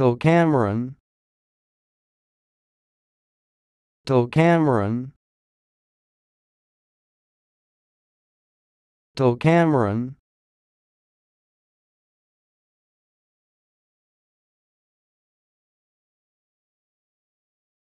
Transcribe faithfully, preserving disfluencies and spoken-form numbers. Dulcamaran, Dulcamaran, Dulcamaran.